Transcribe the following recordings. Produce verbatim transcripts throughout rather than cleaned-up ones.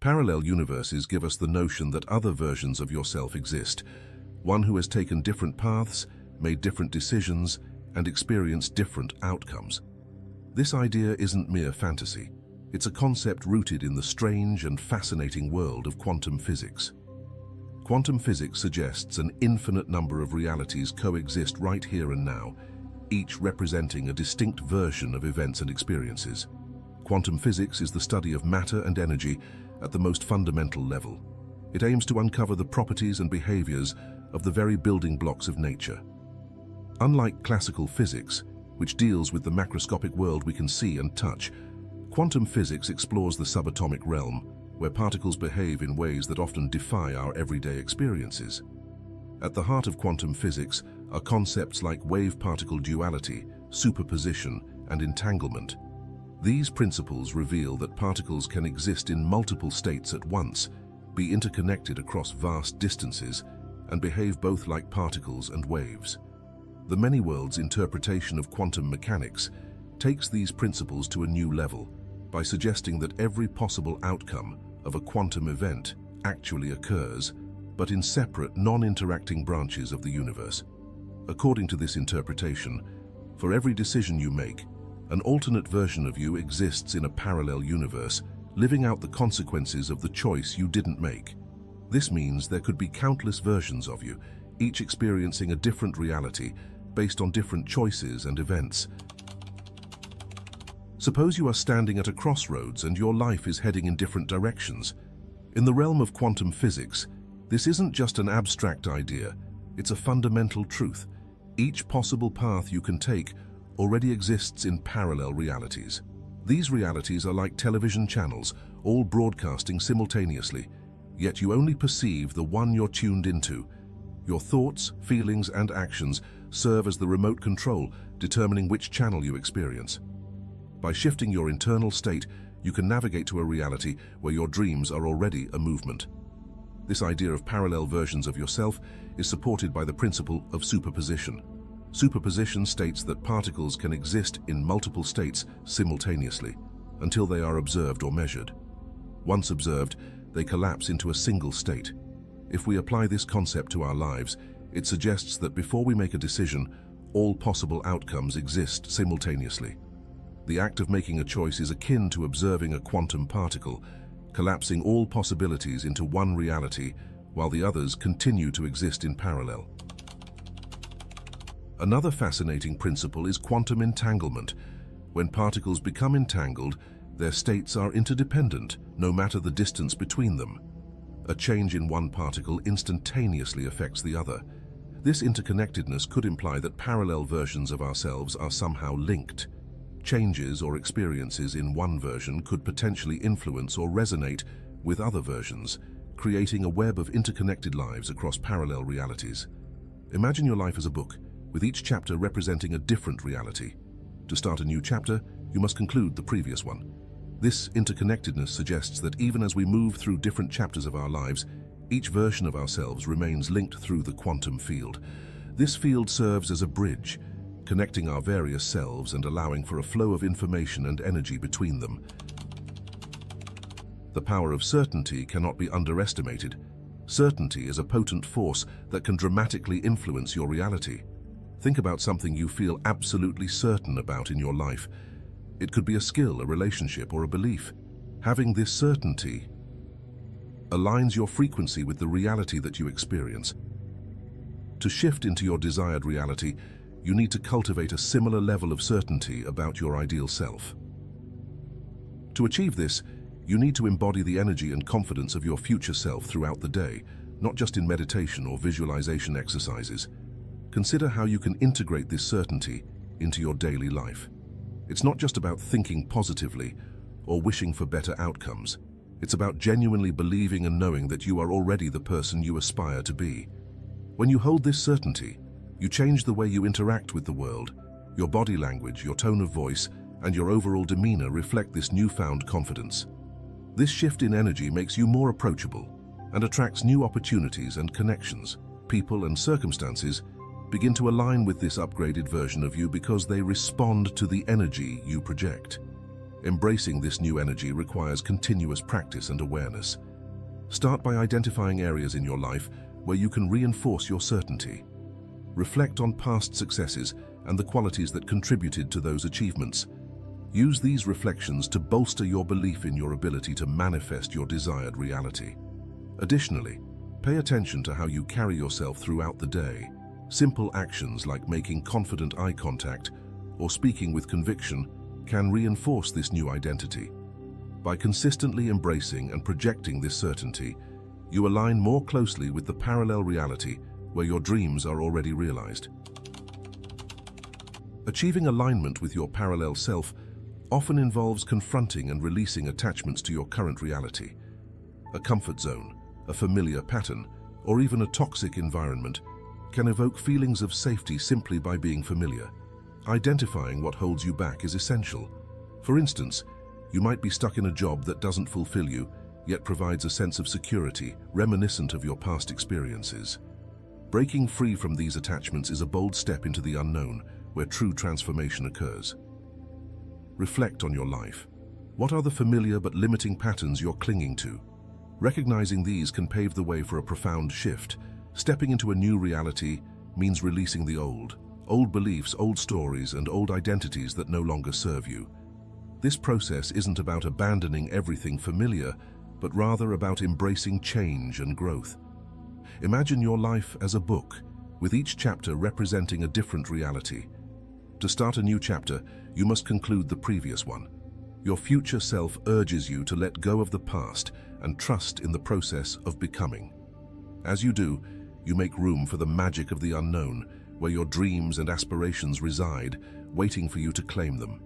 Parallel universes give us the notion that other versions of yourself exist, one who has taken different paths, made different decisions, and experienced different outcomes. This idea isn't mere fantasy. It's a concept rooted in the strange and fascinating world of quantum physics. Quantum physics suggests an infinite number of realities coexist right here and now, each representing a distinct version of events and experiences. Quantum physics is the study of matter and energy at the most fundamental level. It aims to uncover the properties and behaviors of the very building blocks of nature. Unlike classical physics, which deals with the macroscopic world we can see and touch, quantum physics explores the subatomic realm, where particles behave in ways that often defy our everyday experiences. At the heart of quantum physics are concepts like wave-particle duality, superposition, and entanglement. These principles reveal that particles can exist in multiple states at once, be interconnected across vast distances, and behave both like particles and waves. The many-worlds interpretation of quantum mechanics takes these principles to a new level by suggesting that every possible outcome of a quantum event actually occurs, but in separate, non-interacting branches of the universe. According to this interpretation, for every decision you make, an alternate version of you exists in a parallel universe, living out the consequences of the choice you didn't make. This means there could be countless versions of you, each experiencing a different reality based on different choices and events. Suppose you are standing at a crossroads and your life is heading in different directions. In the realm of quantum physics, this isn't just an abstract idea, it's a fundamental truth. Each possible path you can take already exists in parallel realities. These realities are like television channels, all broadcasting simultaneously, yet you only perceive the one you're tuned into. Your thoughts, feelings, and actions serve as the remote control, determining which channel you experience. By shifting your internal state, you can navigate to a reality where your dreams are already a movement. This idea of parallel versions of yourself is supported by the principle of superposition. Superposition states that particles can exist in multiple states simultaneously until they are observed or measured. Once observed, they collapse into a single state. If we apply this concept to our lives, it suggests that before we make a decision, all possible outcomes exist simultaneously. The act of making a choice is akin to observing a quantum particle, collapsing all possibilities into one reality while the others continue to exist in parallel. Another fascinating principle is quantum entanglement. When particles become entangled, their states are interdependent, no matter the distance between them. A change in one particle instantaneously affects the other. This interconnectedness could imply that parallel versions of ourselves are somehow linked. Changes or experiences in one version could potentially influence or resonate with other versions, creating a web of interconnected lives across parallel realities. Imagine your life as a book, with each chapter representing a different reality. To start a new chapter, you must conclude the previous one. This interconnectedness suggests that even as we move through different chapters of our lives, each version of ourselves remains linked through the quantum field. This field serves as a bridge, connecting our various selves and allowing for a flow of information and energy between them. The power of certainty cannot be underestimated. Certainty is a potent force that can dramatically influence your reality. Think about something you feel absolutely certain about in your life. It could be a skill, a relationship, or a belief. Having this certainty aligns your frequency with the reality that you experience. To shift into your desired reality, you need to cultivate a similar level of certainty about your ideal self. To achieve this, you need to embody the energy and confidence of your future self throughout the day, not just in meditation or visualization exercises. Consider how you can integrate this certainty into your daily life. It's not just about thinking positively or wishing for better outcomes. It's about genuinely believing and knowing that you are already the person you aspire to be. When you hold this certainty, you change the way you interact with the world. Your body language, your tone of voice, and your overall demeanor reflect this newfound confidence. This shift in energy makes you more approachable and attracts new opportunities and connections. People and circumstances begin to align with this upgraded version of you because they respond to the energy you project. Embracing this new energy requires continuous practice and awareness. Start by identifying areas in your life where you can reinforce your certainty. Reflect on past successes and the qualities that contributed to those achievements. Use these reflections to bolster your belief in your ability to manifest your desired reality. Additionally, pay attention to how you carry yourself throughout the day. Simple actions like making confident eye contact or speaking with conviction can reinforce this new identity. By consistently embracing and projecting this certainty, you align more closely with the parallel reality where your dreams are already realized. Achieving alignment with your parallel self often involves confronting and releasing attachments to your current reality. A comfort zone, a familiar pattern, or even a toxic environment can evoke feelings of safety simply by being familiar. Identifying what holds you back is essential. For instance, you might be stuck in a job that doesn't fulfill you, yet provides a sense of security reminiscent of your past experiences. Breaking free from these attachments is a bold step into the unknown, where true transformation occurs. Reflect on your life. What are the familiar but limiting patterns you're clinging to? Recognizing these can pave the way for a profound shift. Stepping into a new reality means releasing the old, old beliefs, old stories, and old identities that no longer serve you. This process isn't about abandoning everything familiar, but rather about embracing change and growth. Imagine your life as a book, with each chapter representing a different reality. To start a new chapter, you must conclude the previous one. Your future self urges you to let go of the past and trust in the process of becoming. As you do, you make room for the magic of the unknown, where your dreams and aspirations reside, waiting for you to claim them.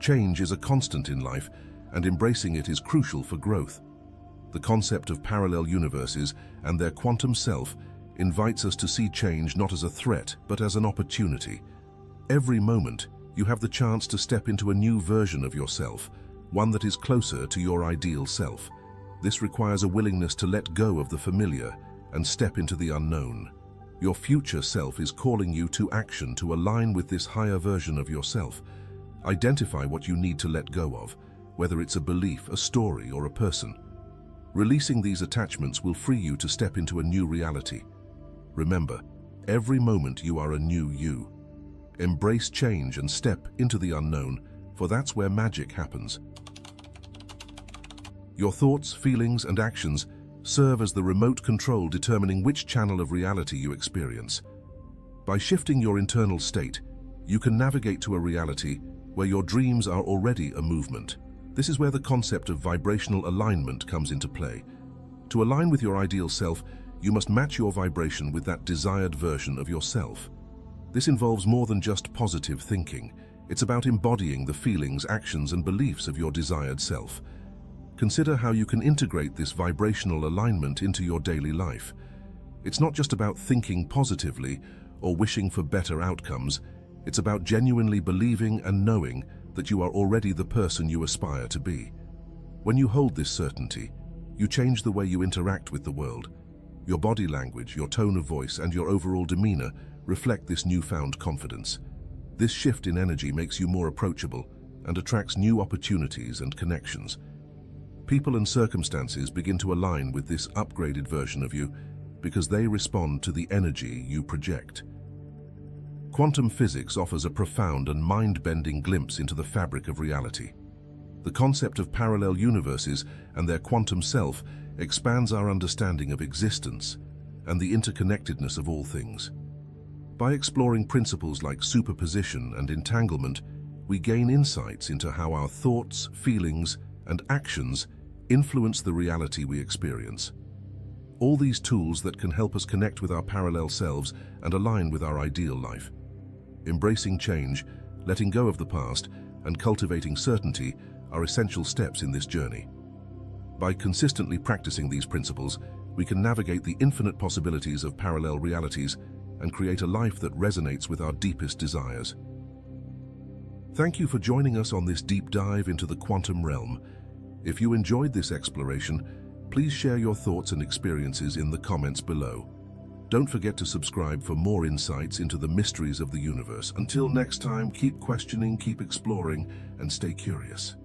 Change is a constant in life, and embracing it is crucial for growth. The concept of parallel universes and their quantum self invites us to see change not as a threat, but as an opportunity. Every moment, you have the chance to step into a new version of yourself, one that is closer to your ideal self. This requires a willingness to let go of the familiar and step into the unknown. Your future self is calling you to action to align with this higher version of yourself. Identify what you need to let go of, whether it's a belief, a story, or a person. Releasing these attachments will free you to step into a new reality. Remember, every moment you are a new you. Embrace change and step into the unknown, for that's where magic happens. Your thoughts, feelings, and actions serve as the remote control determining which channel of reality you experience. By shifting your internal state, you can navigate to a reality where your dreams are already a movement. This is where the concept of vibrational alignment comes into play. To align with your ideal self, you must match your vibration with that desired version of yourself. This involves more than just positive thinking. It's about embodying the feelings, actions, and beliefs of your desired self. Consider how you can integrate this vibrational alignment into your daily life. It's not just about thinking positively or wishing for better outcomes. It's about genuinely believing and knowing that you are already the person you aspire to be. When you hold this certainty, you change the way you interact with the world. Your body language, your tone of voice, and your overall demeanor reflect this newfound confidence. This shift in energy makes you more approachable and attracts new opportunities and connections. People and circumstances begin to align with this upgraded version of you because they respond to the energy you project. Quantum physics offers a profound and mind-bending glimpse into the fabric of reality. The concept of parallel universes and their quantum self expands our understanding of existence and the interconnectedness of all things. By exploring principles like superposition and entanglement, we gain insights into how our thoughts, feelings, and actions influence the reality we experience. All these tools that can help us connect with our parallel selves and align with our ideal life. Embracing change, letting go of the past, and cultivating certainty are essential steps in this journey. By consistently practicing these principles, we can navigate the infinite possibilities of parallel realities and create a life that resonates with our deepest desires. Thank you for joining us on this deep dive into the quantum realm. If you enjoyed this exploration, please share your thoughts and experiences in the comments below. Don't forget to subscribe for more insights into the mysteries of the universe. Until next time, keep questioning, keep exploring, and stay curious.